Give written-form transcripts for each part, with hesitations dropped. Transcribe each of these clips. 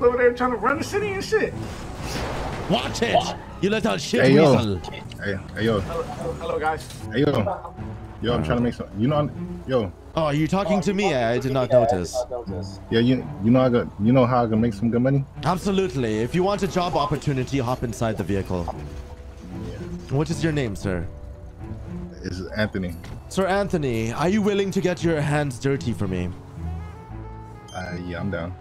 Over there trying to run the city and shit. Watch it. You let that shit whistle. Hey, yo. Hello, guys. Hey, yo. Yo, I'm trying to make something. You know, yo. Oh, you're talking to me? I did not notice. Yeah, you know how I can make some good money? Absolutely. If you want a job opportunity, hop inside the vehicle. Yeah. What is your name, sir? It's Anthony. Sir Anthony, are you willing to get your hands dirty for me? Yeah, I'm down.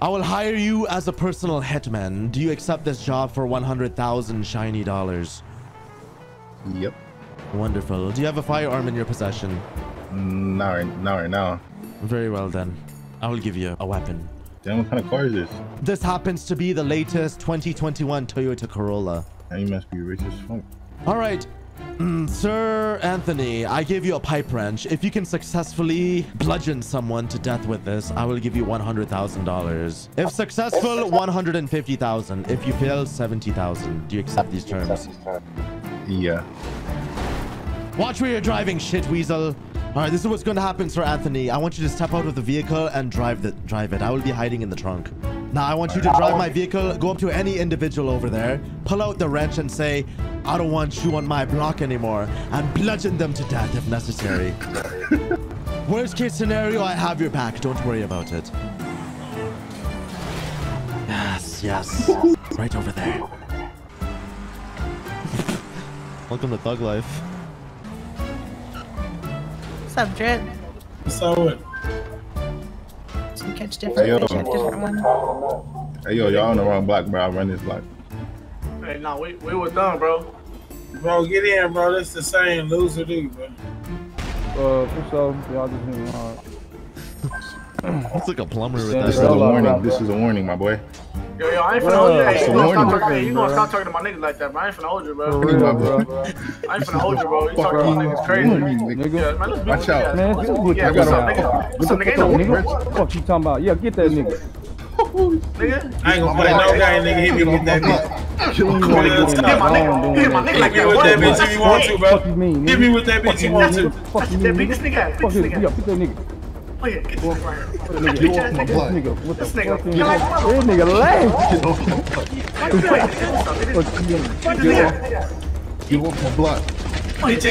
I will hire you as a personal hitman. Do you accept this job for 100,000 shiny dollars? Yep. Wonderful. Do you have a firearm in your possession? Not right now. Very well then. I will give you a weapon. Damn, what kind of car is this? This happens to be the latest 2021 Toyota Corolla. And you must be rich as fuck. All right. Sir Anthony, I gave you a pipe wrench. If you can successfully bludgeon someone to death with this, I will give you $100,000. If successful, $150,000. If you fail, $70,000. Do you accept these terms? Yeah. Watch where you're driving, shit weasel. All right, this is what's going to happen, Sir Anthony. I want you to step out of the vehicle and drive it. I will be hiding in the trunk. Now, I want you to drive my vehicle, go up to any individual over there, pull out the wrench and say, I don't want you on my block anymore, and bludgeon them to death if necessary. Worst case scenario, I have your back. Don't worry about it. Yes. Right over there. Welcome to Thug Life. What's up, Drip? What's up? Hey yo, y'all on the wrong block, bro. I run this block. Hey, no, we was done, bro. Bro, get in, bro. That's the same loser dude, bro. For sure, y'all just hit me hard. It's like a plumber with that. This is a warning. This is a warning, my boy. Yo, I ain't finna hold you. Hey, you gonna stop talking to my niggas like that, bro. I ain't finna hold you, bro. I ain't finna hold you, bro. You talking to my niggas crazy. Nigga. Yeah, man, let's watch out. Man, this is what you got. What's up, nigga? What the fuck you talking about? Yeah, get that nigga. Nigga? I ain't gonna play no guy, nigga. Hit me with that nigga. Hit my nigga like that. What the fuck you mean, nigga? Hit me with that bitch you want to. Fuck you mean, nigga? This nigga. Fuck this nigga. Get that nigga. Oh yeah, get this nigga. What the fuck? This nigga lame. You want my blood? Nah, this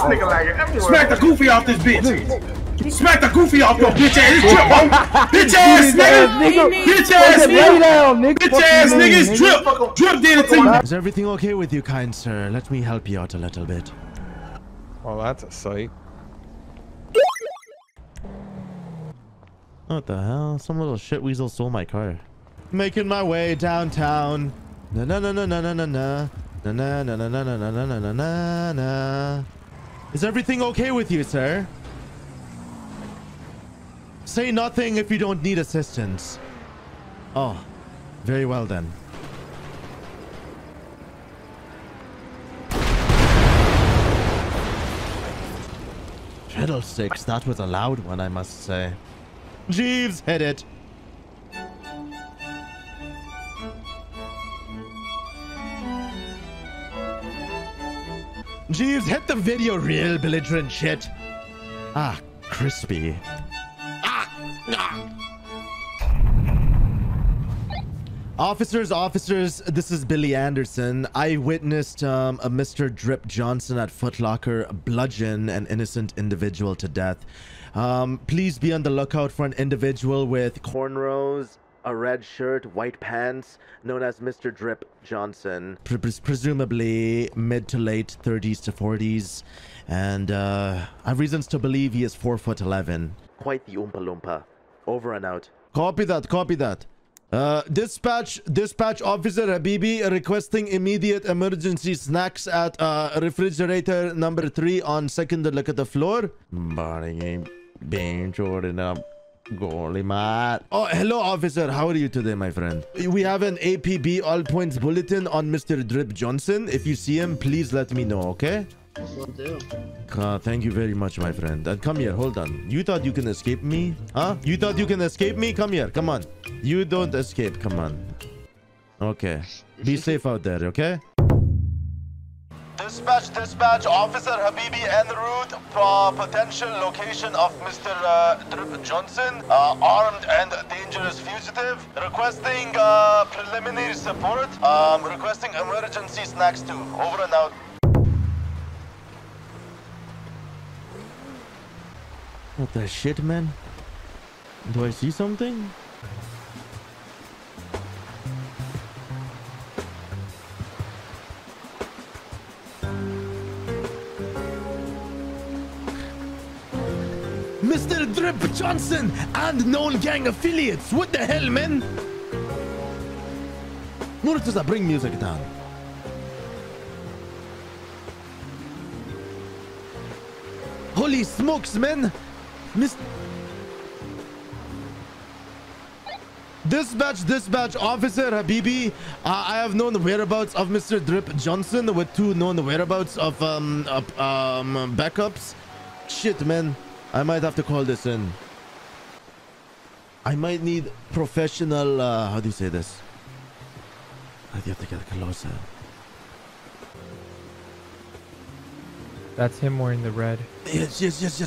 nigga lagging everywhere. Smack the goofy off this bitch. Smack the goofy off your bitch ass. It's Drip, bitch ass nigga. Bitch ass nigga. Bitch ass nigga. It's Drip. Drip did it to you. Is everything okay with you, kind sir? Let me help you out a little bit. Oh, that's a sight. What the hell? Some little shit weasel stole my car. Making my way downtown. Na na na na na na na na na na na na na na na na na na. Is everything okay with you, sir? Say nothing if you don't need assistance. Oh, very well then. Fiddlesticks, that was a loud one, I must say. Jeeves, hit it. Jeeves, hit the video reel, belligerent shit. Ah, crispy. Officers, this is Billy Anderson. I witnessed a Mr. Drip Johnson at Foot Locker bludgeon an innocent individual to death. Please be on the lookout for an individual with cornrows, a red shirt, white pants, known as Mr. Drip Johnson, presumably mid to late 30s to 40s, and I have reasons to believe he is 4'11". Quite the Oompa Loompa. Over and out. Copy that, copy that. Dispatch Officer Habibi requesting immediate emergency snacks at refrigerator number 3 on second look at the floor. Body game. Being Jordan up, golly mat. Oh, hello, officer. How are you today, my friend? We have an APB all points bulletin on Mr. Drip Johnson. If you see him, please let me know, okay? Will do. Thank you very much, my friend. And come here, hold on. You thought you can escape me? Huh? You thought you can escape me? Come here, come on. You don't escape, come on. Okay. Be safe out there, okay? Dispatch, Officer Habibi en route for potential location of Mr. Drip Johnson, armed and dangerous fugitive. Requesting preliminary support, requesting emergency snacks too. Over and out. What the shit, man? Do I see something? Mr. Drip Johnson and known gang affiliates. What the hell, man? Murtaza, bring music down. Holy smokes, man. Dispatch, Officer Habibi. I have known the whereabouts of Mr. Drip Johnson with two known whereabouts of backups. Shit, man. I might have to call this in. I might need professional, how do you say this? I have to get closer. That's him wearing the red. Yes,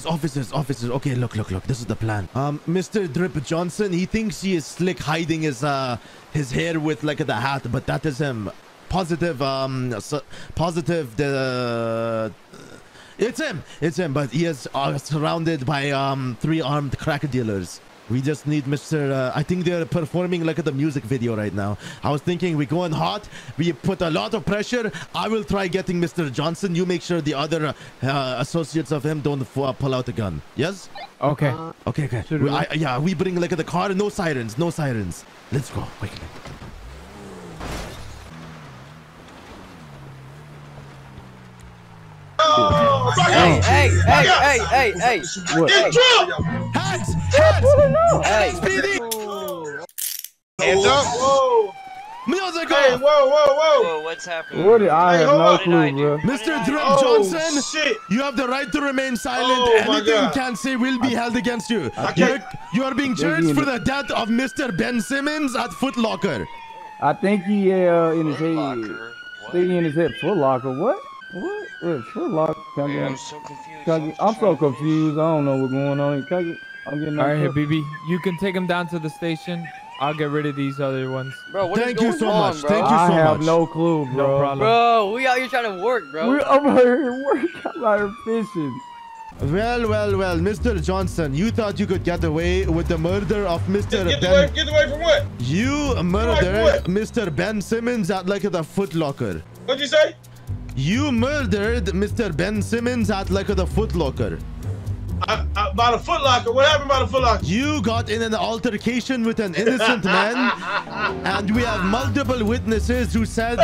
officers. Okay, look, this is the plan. Mr. Drip Johnson, he thinks he is slick hiding his hair with like the hat, but that is him. It's him, but he is surrounded by three armed crack dealers. We just need Mr. I think they're performing like the music video right now. I was thinking we go in hot, we put a lot of pressure. I will try getting Mr. Johnson. You make sure the other associates of him don't pull out a gun. Yes? Okay. Okay. We bring like the car. No sirens. Let's go quickly. Hey! What? Hands! Hands, hands up! Music! Hey, whoa! What's happening? What did I have no clue, bro? Mr. Drip Johnson, shit. You have the right to remain silent. Anything you can say will be held against you. You are being charged for the death of Mr. Ben Simmons at Foot Locker. I think he in his head. Foot Locker. What? What? Foot Locker? Man, I'm so confused. I don't know what's going on. I'm getting all right, here, BB. You can take him down to the station. I'll get rid of these other ones. Bro, what Thank you so on, much. Bro? Thank you so much. I have no clue, bro. No problem. Bro, we out here trying to work, bro. We're over here working. I'm out here fishing. Well, Mr. Johnson, you thought you could get away with the murder of Mr. Get away from what? You murdered Mr. Ben Simmons at like the Foot Locker. What'd you say? You murdered Mr. Ben Simmons at like the Foot Locker. By the Foot Locker? What happened by the Foot Locker? You got in an altercation with an innocent man, and we have multiple witnesses who said,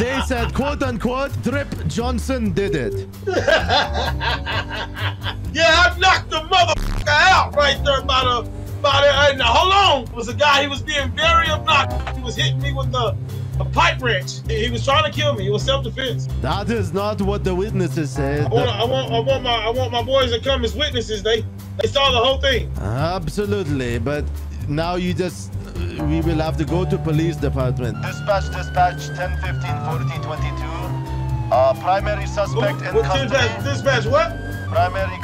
they said, quote unquote, Drip Johnson did it. Yeah, I knocked the motherfucker out right there by the now hold on. Was a guy, he was being very obnoxious. He was hitting me with a pipe wrench. He was trying to kill me. It was self-defense. That is not what the witnesses said. I want my boys to come as witnesses. They saw the whole thing. Absolutely, but now you just we will have to go to police department. Dispatch, 10-15-40-22. Primary suspect in custody. Dispatch, what? Primary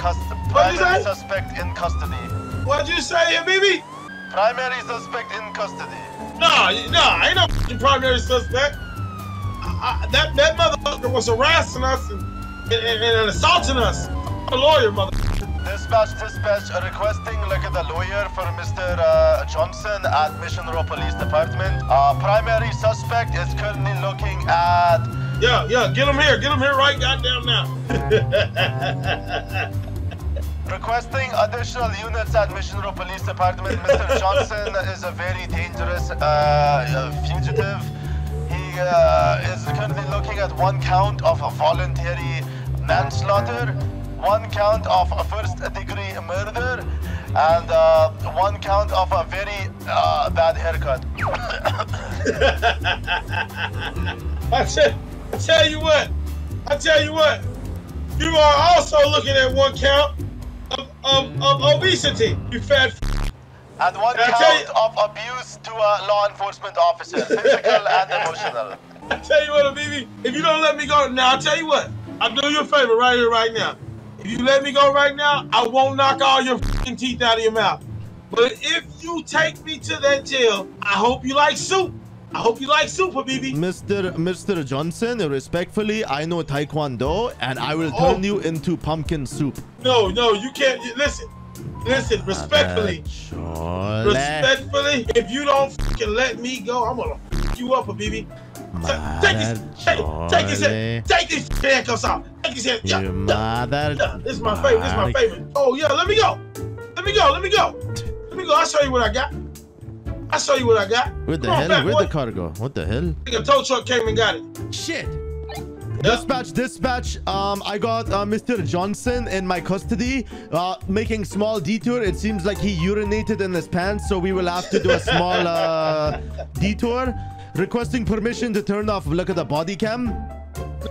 suspect in custody. What'd you say, Habibi? Primary suspect in custody. No, ain't no f***ing primary suspect. That motherfucker was harassing us and assaulting us. I'm a lawyer, motherfucker. Dispatch, requesting like the lawyer for Mr. Johnson at Mission Row Police Department. Primary suspect is currently looking at... Yeah, get him here right goddamn now. Requesting additional units at Mission Row Police Department. Mr. Johnson is a very dangerous fugitive. He is currently looking at one count of a voluntary manslaughter, one count of a first-degree murder, and one count of a very bad haircut. I tell you what. You are also looking at one count of obesity, you fat f***. And one count of abuse to a law enforcement officer, physical and emotional. tell you what, Habibi, if you don't let me go, now I'll tell you what, I'll do you a favor right here, right now. If you let me go right now, I won't knock all your f***ing teeth out of your mouth. But if you take me to that jail, I hope you like soup. I hope you like soup, Habibi. Mr. Johnson, respectfully, I know Taekwondo, and I will turn you into pumpkin soup. No, no, you can't. Listen, respectfully. Respectfully, if you don't f***ing let me go, I'm going to f*** you up, Habibi. Take this handcuffs off. Take this handcuffs off. This is my favorite. This is my favorite. Oh, yeah, let me go. Let me go. Let me go. Let me go. I'll show you what I got. I saw you what I got. Where'd the hell? Where'd the car go? What the hell? I think a tow truck came and got it. Shit. Yep. Dispatch. I got Mr. Johnson in my custody. Making small detour. It seems like he urinated in his pants, so we will have to do a small detour. Requesting permission to turn off. Look at the body cam. No,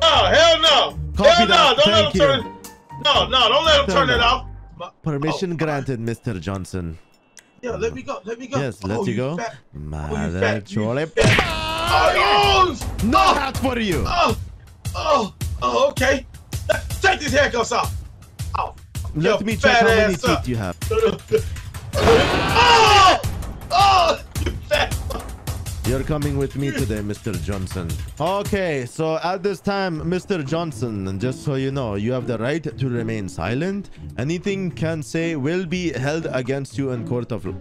hell no. Copy that. Don't let him turn it. No, don't let him turn it off. Permission granted, Mr. Johnson. Yeah, let me go. Let me go. Yes, let you go. Mother chole. No hat for you. Oh, okay. Take these handcuffs off. Let me check how many teeth you have. You fat. You're coming with me today, Mr. Johnson. Okay, so at this time, Mr. Johnson, just so you know, you have the right to remain silent. Anything can say will be held against you in court of law.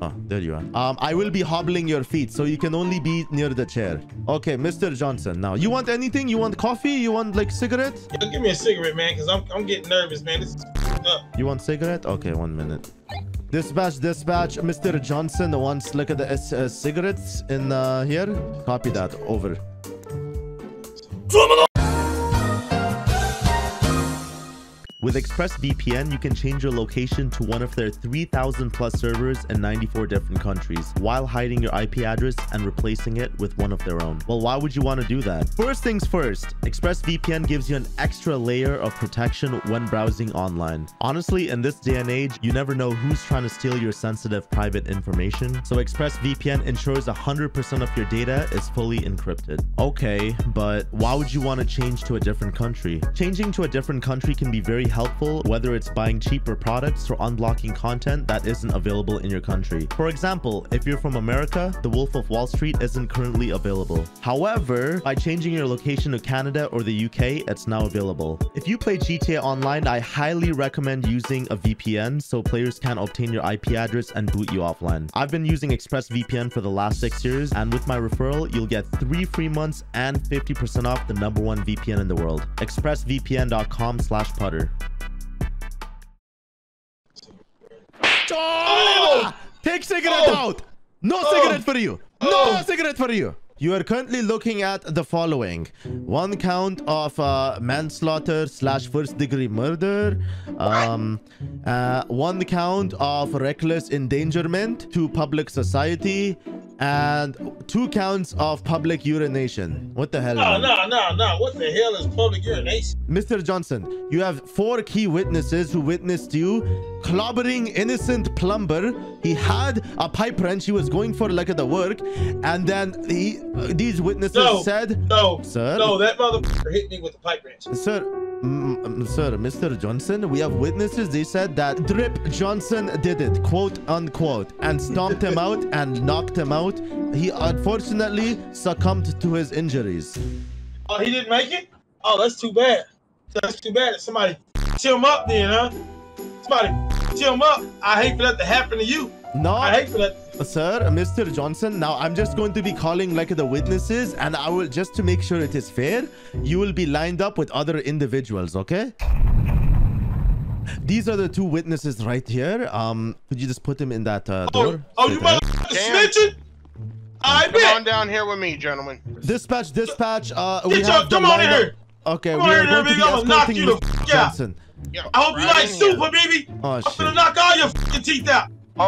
Oh, there you are. I will be hobbling your feet, so you can only be near the chair. Okay, Mr. Johnson, now, you want anything? You want coffee? You want, like, cigarette? Yo, give me a cigarette, man, because I'm getting nervous, man. This is up. You want cigarette? Okay, 1 minute. Dispatch, Mr. Johnson wants look at the cigarettes in here. Copy that. Over. With ExpressVPN, you can change your location to one of their 3,000 plus servers in 94 different countries while hiding your IP address and replacing it with one of their own. Well, why would you want to do that? First things first, ExpressVPN gives you an extra layer of protection when browsing online. Honestly, in this day and age, you never know who's trying to steal your sensitive private information. So ExpressVPN ensures 100% of your data is fully encrypted. Okay, but why would you want to change to a different country? Changing to a different country can be very helpful, whether it's buying cheaper products or unblocking content that isn't available in your country. For example, if you're from America, The Wolf of Wall Street isn't currently available. However, by changing your location to Canada or the UK, it's now available. If you play GTA Online, I highly recommend using a VPN so players can obtain your IP address and boot you offline. I've been using ExpressVPN for the last 6 years, and with my referral, you'll get 3 free months and 50% off the #1 VPN in the world. ExpressVPN.com/putter. Take cigarette out. No cigarette for you. No cigarette for you. You are currently looking at the following: 1 count of manslaughter / first-degree murder, 1 count of reckless endangerment to public society, and 2 counts of public urination. What the hell? No. What the hell is public urination? Mr. Johnson, you have 4 key witnesses who witnessed you clobbering innocent plumber. He had a pipe wrench. He was going for like the work, and then these witnesses said, "No, sir, no, that motherfucker hit me with a pipe wrench, sir." Sir, Mr. Johnson, we have witnesses. They said that Drip Johnson did it, quote unquote, and stomped him out and knocked him out. He unfortunately succumbed to his injuries. Oh, he didn't make it? Oh, that's too bad. That's too bad. Somebody chill him up then, huh? Somebody chill him up. I hate for that to happen to you. No, I hate for that. Sir, Mr. Johnson, now I'm just going to be calling like the witnesses, and I will, just to make sure it is fair, you will be lined up with other individuals, okay? These are the 2 witnesses right here. Could you just put them in that door? Oh, you motherfucker snitching? I bet. Come on down here with me, gentlemen. Dispatch. Come on in here. Okay, we are going to be escorting Mr. Johnson. Yeah, I hope you like soup, baby. I'm going to knock all your fucking teeth out.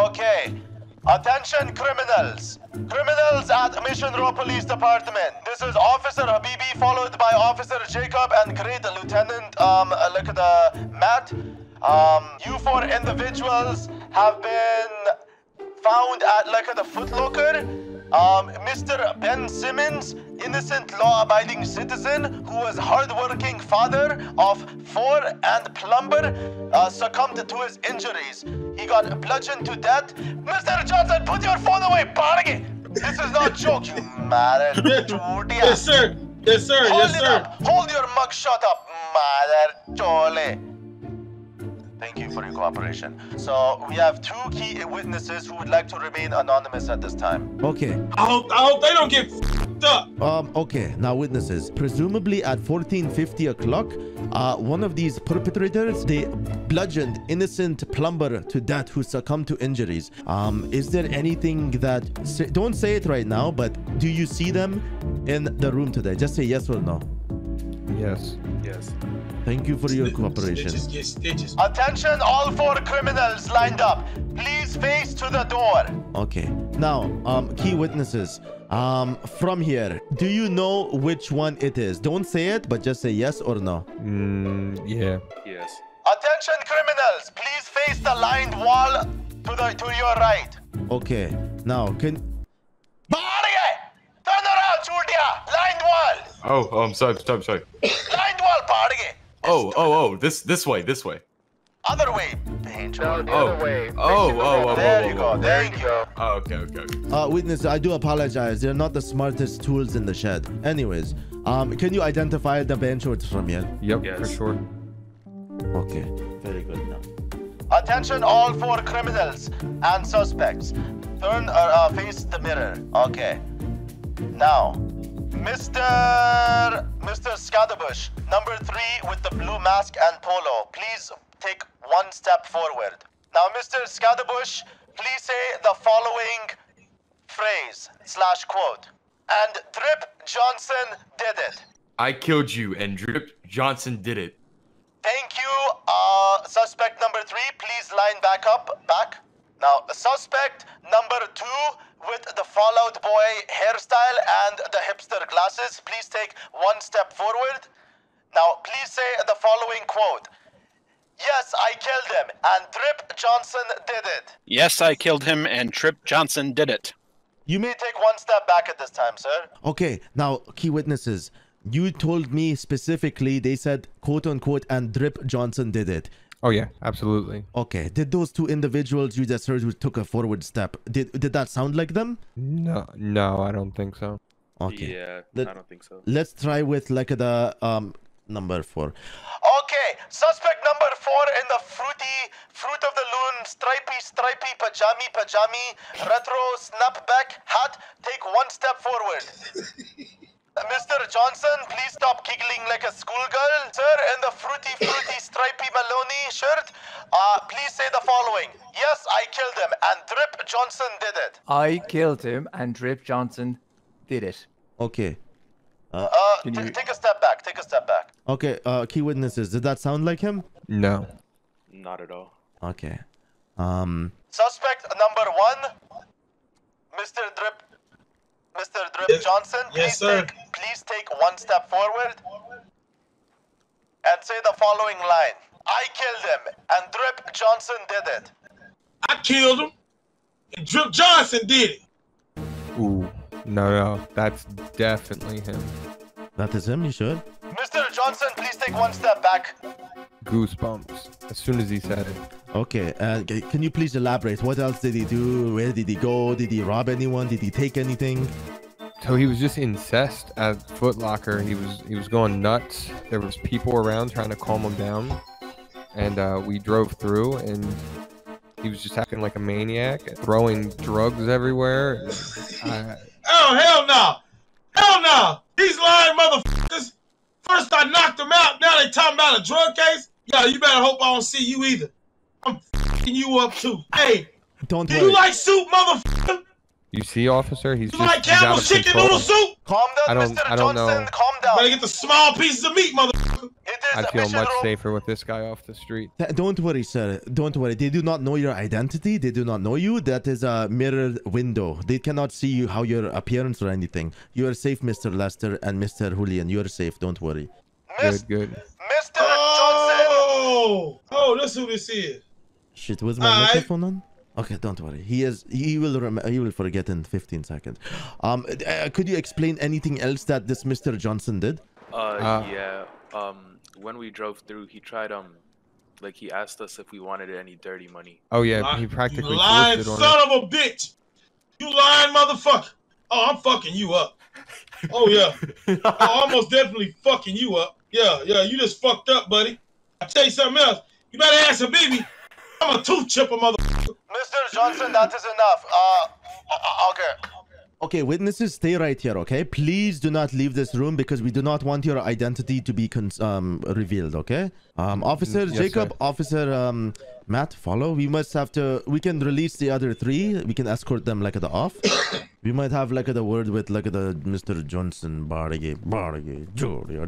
Okay. Attention criminals. Criminals at Mission Row Police Department. This is Officer Habibi, followed by Officer Jacob and Grade Lieutenant Matt. You 4 individuals have been found at the Foot Locker. Mr. Ben Simmons, innocent law-abiding citizen who was hard-working father of four and plumber, succumbed to his injuries. He got bludgeoned to death. Mr. Johnson, put your phone away, bargain! This is not a joke, you mother. Yes, sir. Yes, sir. Hold yes, sir. Up. Hold your mug shut up, mother chole. Thank you for your cooperation. So we have two key witnesses who would like to remain anonymous at this time. Okay. I hope they don't get f***ed up. Okay. Now, witnesses. Presumably at 14:50 o'clock, one of these perpetrators, they bludgeoned innocent plumber to death who succumbed to injuries. Is there anything that... Don't say it right now, but do you see them in the room today? Just say yes or no. Yes. Yes. Thank you for your cooperation. Stitches. Attention, all four criminals lined up. Please face to the door. Okay. Now, key witnesses. From here, do you know which one it is? Don't say it, but just say yes or no. Yeah. Yes. Attention, criminals. Please face the lined wall to your right. Okay. Now, turn around, Julia. Lined wall. Oh, I'm sorry. Lined wall, Barge. This way. Other way, Angel. No, the other way. There you go. Oh, okay. Witness, I do apologize. They're not the smartest tools in the shed. Anyways, can you identify the band shorts from here? Yep, yes. For sure. Okay, very good now. Attention all four criminals and suspects. Turn or face the mirror. Okay. Now, Mr. Scadabush, number 3 with the blue mask and polo, please take one step forward. Now, Mr. Scadabush, please say the following phrase/quote. And Drip Johnson did it. I killed you, and Drip Johnson did it. Thank you. Suspect number 3, please line back up. Now, suspect number 2 with the Fallout Boy hairstyle and the hipster glasses, please take one step forward. Now, please say the following quote. Yes, I killed him, and Drip Johnson did it. Yes, I killed him, and Drip Johnson did it. You may take one step back at this time, sir. Okay, now, key witnesses. You told me specifically they said, quote-unquote, and Drip Johnson did it. Oh, yeah, absolutely. Okay, did those two individuals you just heard who took a forward step, did that sound like them? No, I don't think so. Okay. Yeah, I don't think so. Let's try with like the number 4. Okay, suspect number 4 in the fruit of the loon, stripy, pajami, retro snapback hat, take one step forward. Mr. Johnson, please stop giggling like a schoolgirl. Sir, in the fruity, stripy Maloney shirt, please say the following. Yes, I killed him, and Drip Johnson did it. I killed him, and Drip Johnson did it. Okay. Take a step back, Okay, key witnesses, did that sound like him? No. Not at all. Okay. Suspect number 1, Mr. Drip Johnson, please take one step forward and say the following line. I killed him, and Drip Johnson did it. I killed him, and Drip Johnson did it. Ooh, no, that's definitely him. That is him, you should. Mr. Johnson, please take one step back. Goosebumps as soon as he said it. Okay, can you please elaborate? What else did he do? Where did he go? Did he rob anyone? Did he take anything? So he was just incensed at Foot Locker. He was going nuts. There was people around trying to calm him down, and we drove through, and he was just acting like a maniac, throwing drugs everywhere. Oh, hell no! Hell no! These lying motherfuckers! First I knocked him out. Now they talking about a drug case. Yo, you better hope I don't see you either. I'm f***ing you up too. Hey, do you like soup, motherfucker? You see, officer, he's just like Campbell's chicken noodle soup. Calm down, Mr. Johnson. Calm down. Better get the small pieces of meat, motherfucker. I feel much safer with this guy off the street. Don't worry, sir. Don't worry. They do not know your identity. They do not know you. That is a mirrored window. They cannot see you, how your appearance or anything. You are safe, Mr. Lester and Mr. Julian. You are safe. Don't worry. Good. Mr. Johnson. Oh, that's who this is. Shit, was my microphone on? Okay, don't worry. He will forget in 15 seconds. Could you explain anything else that this Mr. Johnson did? Yeah. When we drove through, he tried like he asked us if we wanted any dirty money. Oh yeah, he practically lied, son of a bitch. You lying motherfucker. Oh, I'm fucking you up. Oh yeah. Oh, I'm most definitely fucking you up. Yeah, yeah, you just fucked up, buddy. I tell you something else. You better ask Habibi. I'm a tooth chipper, motherfucker. Mr. Johnson, that is enough. Okay. Okay, witnesses, stay right here, okay? Please do not leave this room because we do not want your identity to be revealed, okay? Officer Jacob, yes, Officer Matt, follow. We must have to... We can release the other three. We can escort them like at the off. We might have like the word with like the Mr. Johnson. Bargy, Julia.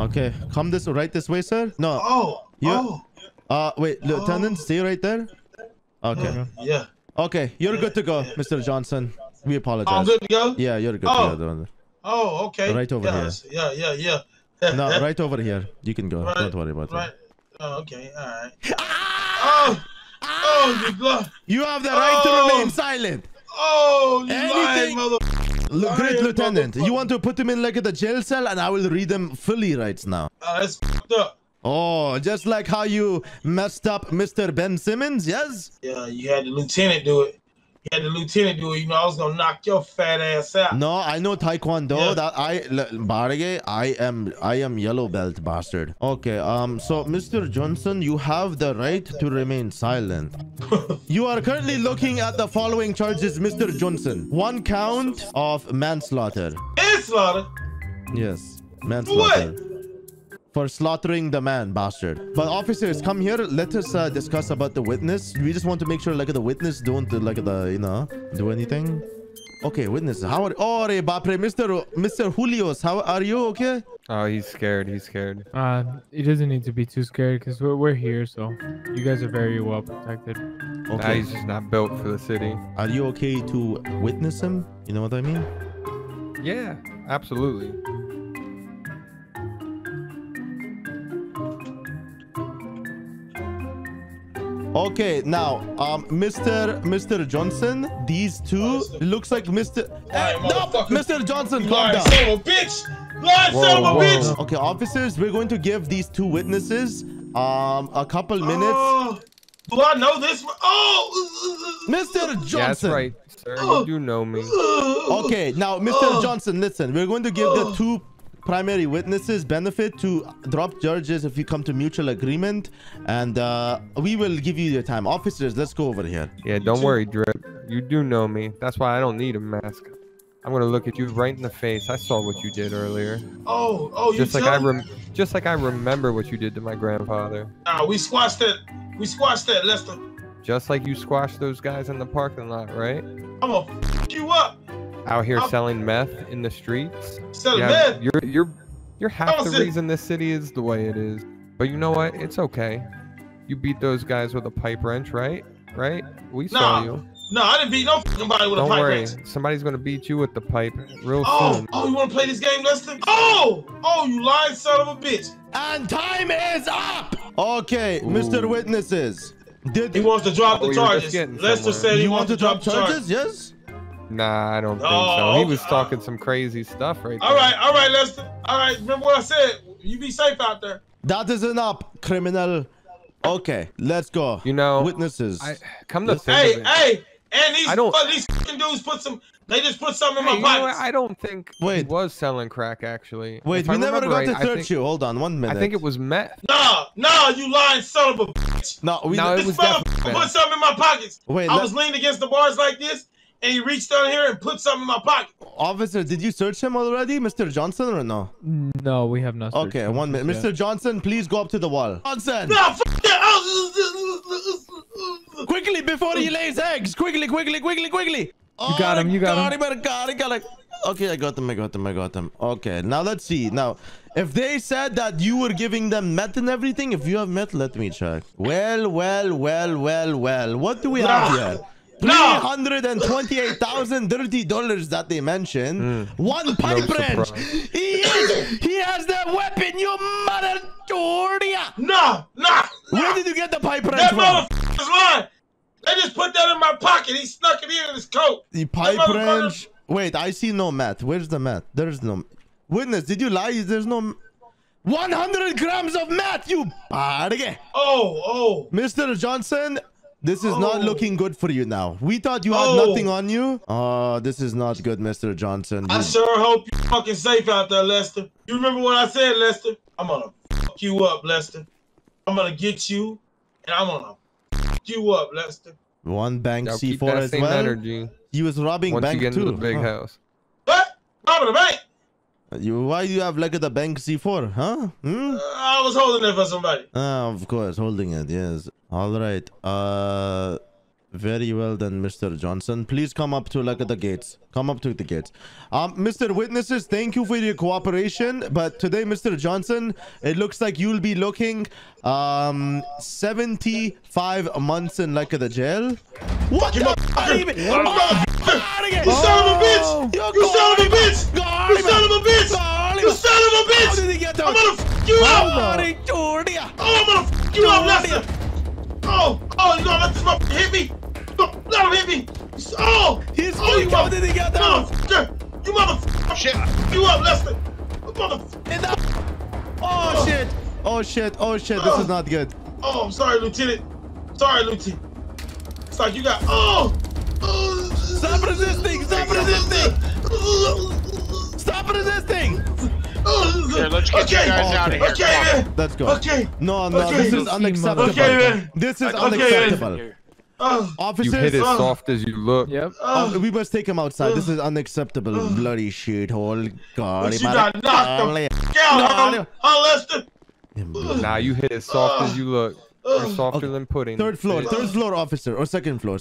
Okay, come this right way, sir. No. Oh. Here. Oh. Wait, Lieutenant, stay right there. Okay. Yeah. Okay, you're good to go, Mr. Johnson. We apologize. I'm good to go? Yeah, you're good to go. Oh, okay. Right over here. Yeah, yeah, yeah. No, right over here. You can go. Right, don't worry about it. Oh, okay, alright. Ah! Oh! Oh, you blood. You have the right to remain silent. Oh, you lying motherfucker. Great, Lieutenant. You want to put him in like the jail cell and I will read them fully right now. That's fucked up. Oh, just like how you messed up Mr. Ben Simmons, yes? Yeah, you had the lieutenant do it. You had the lieutenant do it. You know, I was going to knock your fat ass out. No, I know Taekwondo. Yeah. That I am yellow belt bastard. Okay, so Mr. Johnson, you have the right to remain silent. You are currently looking at the following charges, Mr. Johnson. 1 count of manslaughter. Manslaughter? Yes, manslaughter. What? For slaughtering the man, bastard. But officers, come here. Let us discuss about the witness. We just want to make sure, like, the witness don't, like, the, you know, do anything. Okay, witness. How are... Oh, re bapre, Mr. Julios, how are you? Okay? Oh, he's scared. He's scared. He doesn't need to be too scared because we're here, so you guys are very well protected. Okay. Nah, he's just not built for the city. Are you okay to witness him? You know what I mean? Yeah, absolutely. Okay, now, Mr. Johnson, these two looks like Mr. No, Mr. Johnson, calm down. Son of a bitch! Lying son of a bitch! Okay, officers, we're going to give these two witnesses a couple minutes. Do I know this? Oh, Mr. Johnson. Yeah, that's right, sir. You do know me. Okay, now, Mr. Johnson, listen, we're going to give the two primary witnesses benefit to drop charges if you come to mutual agreement, and we will give you your time. Officers, let's go over here. Yeah, don't worry, Drip. You do know me. That's why I don't need a mask. I'm gonna look at you right in the face. I saw what you did earlier. Oh, just like I remember what you did to my grandfather. We squashed that. We squashed that, Lester. Just like you squashed those guys in the parking lot, right? I'm gonna f you up. Out here selling meth in the streets. Selling meth? You're half the reason this city is the way it is. But you know what? It's okay. You beat those guys with a pipe wrench, right? Right? We saw you. No, I didn't beat no fucking body with a pipe wrench. Don't worry. Somebody's gonna beat you with the pipe real soon. Oh, you wanna play this game, Lester? Oh, you lying son of a bitch. And time is up. Okay, ooh. Mr. Witnesses. He wants to drop the charges. Lester said he wants to drop charges. Yes. Nah, I don't think so. He was talking some crazy stuff right there. All right, Lester. All right, remember what I said. You be safe out there. That is enough, criminal. Okay, let's go. You know, witnesses. Come to think of it, and these fucking dudes put some. They just put something in my pockets. I don't think he was selling crack actually. Wait, we never got to search you. Hold on, 1 minute. I think it was meth. No, you lying son of a bitch. This motherfucker put something in my pockets. Wait, I was leaning against the bars like this. And he reached down here and put something in my pocket. Officer, did you search him already, Mr. Johnson, or no? No, we have not. Okay, 1 minute. Yet. Mr. Johnson, please go up to the wall. Johnson! No, fuck that! Quickly, before he lays eggs! Quickly! You got him, you got him. Okay, I got him. Okay, now let's see. Now, if they said that you were giving them meth and everything, if you have meth, let me check. Well. What do we have here? $328,030 that they mentioned. One pipe wrench. He has that weapon, you mother. No. Where did you get the pipe wrench from? That motherfucker's lying. I just put that in my pocket. He snuck it in his coat. The pipe wrench. Wait, I see no mat. Where's the mat? There's no... Witness, did you lie? There's no... 100 grams of mat, you barge. Oh, oh. Mr. Johnson, this is not looking good for you now. We thought you had nothing on you. This is not good, Mr. Johnson. I sure hope you're fucking safe out there, Lester. You remember what I said, Lester? I'm gonna fuck you up, Lester. I'm gonna get you, and I'm gonna fuck you up, Lester. One bank C4 as well. Energy. He was robbing bank too. Once you get into the big house. What? Robbing the bank? Why do you have like the bank C4, huh? Hmm? I was holding it for somebody. Of course, holding it, yes. All right. Very well then, Mr. Johnson. Please come up to the gates. Come up to the gates. Mr. Witnesses, thank you for your cooperation. But today, Mr. Johnson, it looks like you'll be looking 75 months in the jail. What? You son of a bitch! You son of a bitch! You son of a bitch! You son of a bitch! I'm gonna f*** you up! Oh, I'm gonna f*** you up, Lester! Oh, you gonna let this motherfucker hit me? Let him hit me! You motherfucker! You motherfucker! Shit! You up, Lester! Motherfucker! Oh shit! Oh shit! Oh shit! This is not good. Oh, I'm sorry, Lieutenant. Sorry, Lieutenant. It's like you got. Stop resisting! Stop resisting! Stop resisting! Here, let's get you guys out of here. Okay, man. Let's go. Okay. No, this is unacceptable. Okay, man. This is unacceptable. Officers, you hit as soft as you look. Yep. We must take him outside. This is unacceptable. Bloody shithole. God, you got knocked the f*** out, Lester. Nah, you hit as soft as you look. Or softer than pudding. Third floor, officer. Or second floor.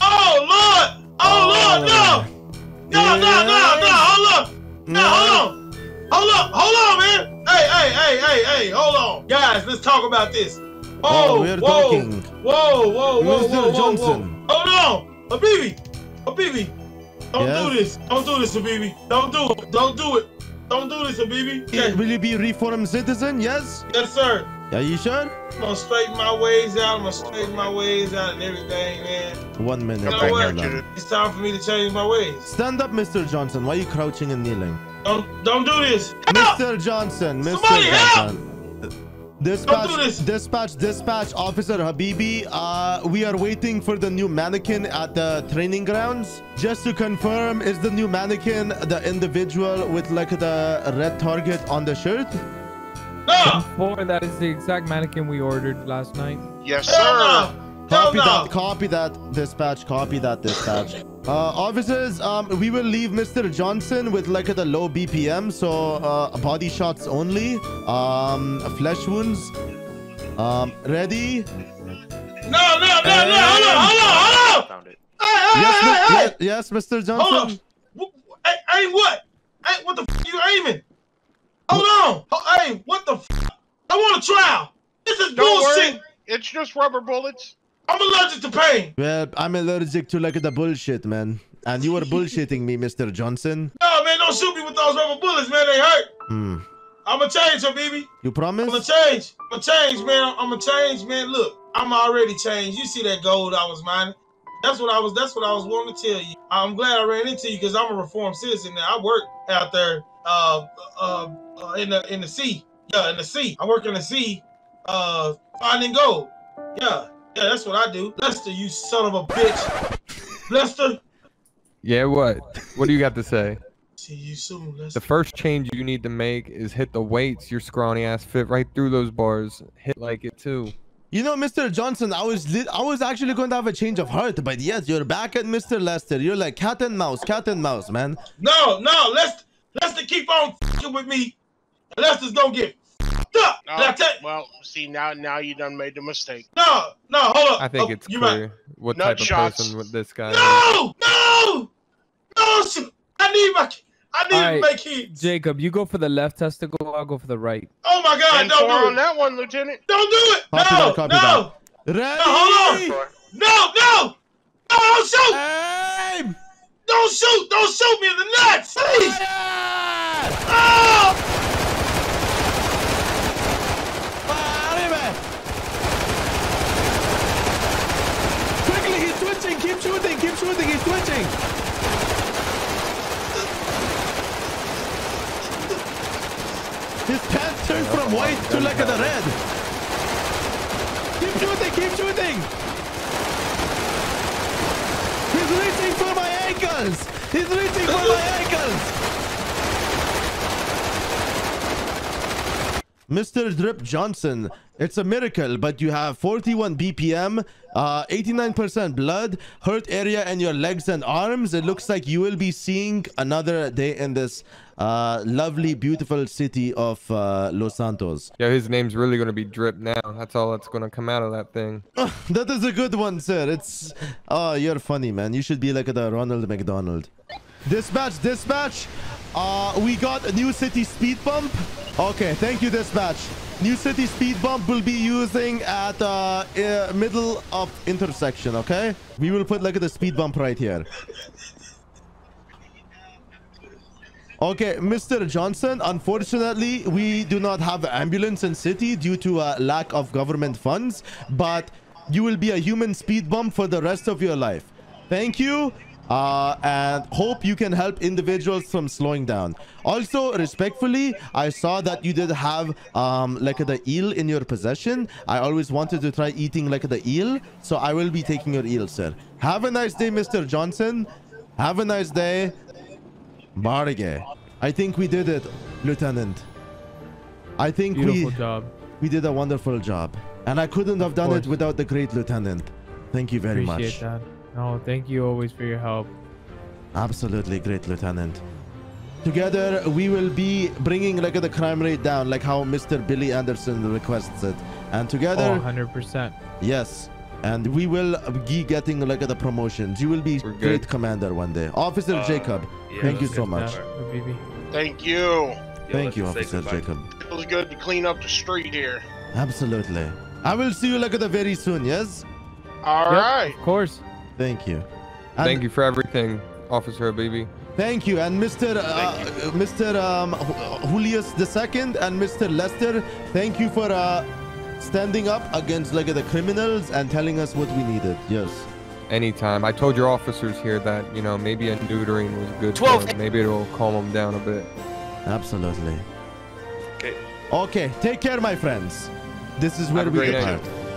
Oh, Lord. Oh, Lord, no. No. Hold on. No, hold on. Hold on, man! Hey, hold on. Guys, let's talk about this. Whoa, Mr. Johnson. Hold on! Habibi! Don't do this, Habibi. Don't do this, Habibi. Okay. Will you be a reformed citizen, yes? Yes, sir. Are you sure? I'm gonna straighten my ways out. And everything, man. 1 minute. You know what? It's time for me to change my ways. Stand up, Mr. Johnson. Why are you crouching and kneeling? Don't do this. Help! Mr. Johnson, Mr. Johnson. Somebody help! Dispatch, Officer Habibi. We are waiting for the new mannequin at the training grounds. Just to confirm, is the new mannequin the individual with the red target on the shirt? No! That is the exact mannequin we ordered last night. Yes, sir. Copy that, dispatch. Officers, we will leave Mr. Johnson with the low BPM, so body shots only, flesh wounds. Ready? No, hello! Yes, Mr. Johnson? Hold on. Hey, what? Hey, what the f*** are you aiming? Hold on! Hey, what the f***? I want a trial! This is bullshit! Worry. It's just rubber bullets. I'm allergic to pain. Well, I'm allergic to the bullshit, man. And you were bullshitting me, Mr. Johnson. No, man, don't shoot me with those rubber bullets, man. They hurt. I'm a change, Habibi. You promise? I'm a change, man. Look, I'm already changed. You see that gold I was mining? That's what I was wanting to tell you. I'm glad I ran into you because I'm a reformed citizen now. I work out there in the sea. Yeah, in the sea. I work in the sea finding gold. Yeah, that's what I do. Lester, you son of a bitch. Lester. Yeah, what? What do you got to say? See you soon, Lester. The first change you need to make is hit the weights. Your scrawny ass fit right through those bars. Hit like it too. You know, Mr. Johnson, I was actually going to have a change of heart, but yes, you're back at Mr. Lester. You're like cat and mouse, man. No, Lester keep on f***ing with me. Lester's gonna get up. No, well, see now you done made the mistake. No, hold up. I think it's clear what type of person with this guy. No! I need to make hits. Jacob, you go for the left testicle. I'll go for the right. Oh my God! And don't do it on that one, Lieutenant. Don't do it. No. Ready? No, hold on. No! Don't shoot! Aim. Don't shoot me in the nuts, please. Oh! shooting, he's twitching. His pants turned from white to like the red. Keep shooting, keep shooting. He's reaching for my ankles. He's reaching for my ankles. Mr. Drip Johnson, it's a miracle, but you have 41 BPM, 89% blood, hurt area, and your legs and arms. It looks like you will be seeing another day in this lovely, beautiful city of Los Santos. Yeah, his name's really going to be Drip now. That's all that's going to come out of that thing. That is a good one, sir. It's... Oh, you're funny, man. You should be like the Ronald McDonald. Dispatch, dispatch. We got a new city speed bump. Okay, thank you, dispatch. New city speed bump will be using at middle of intersection, okay? We will put like the speed bump right here. Okay, Mr. Johnson, unfortunately, we do not have an ambulance in city due to a lack of government funds, but you will be a human speed bump for the rest of your life. Thank you. And hope you can help individuals from slowing down. Also, respectfully, I saw that you did have like the eel in your possession. I always wanted to try eating like the eel, so I will be taking your eel, sir. Have a nice day, Mr. Johnson. Have a nice day. Barge. I think we did it, Lieutenant. I think we did a wonderful job, and I couldn't have done it without the great Lieutenant. Thank you very much. Appreciate that. No, thank you always for your help. Absolutely, great Lieutenant. Together, we will be bringing like the crime rate down, like how Mr. Billy Anderson requests it. And together... Oh, 100%. Yes. And we will be getting like the promotions. You will be great commander one day. Officer Jacob, yeah, thank you so much. Thank you. Yeah, thank you, Officer Jacob. It was good to clean up the street here. Absolutely. I will see you like the very soon, yes? All right. Of course. Thank you. And thank you for everything, Officer Habibi. Thank you. And Mr. Julius II and Mr. Lester, thank you for standing up against like the criminals and telling us what we needed. Yes. Anytime. I told your officers here that, you know, maybe a neutering was good for them. Maybe it'll calm them down a bit. Absolutely. Okay. Okay. Take care, my friends. This is where we depart.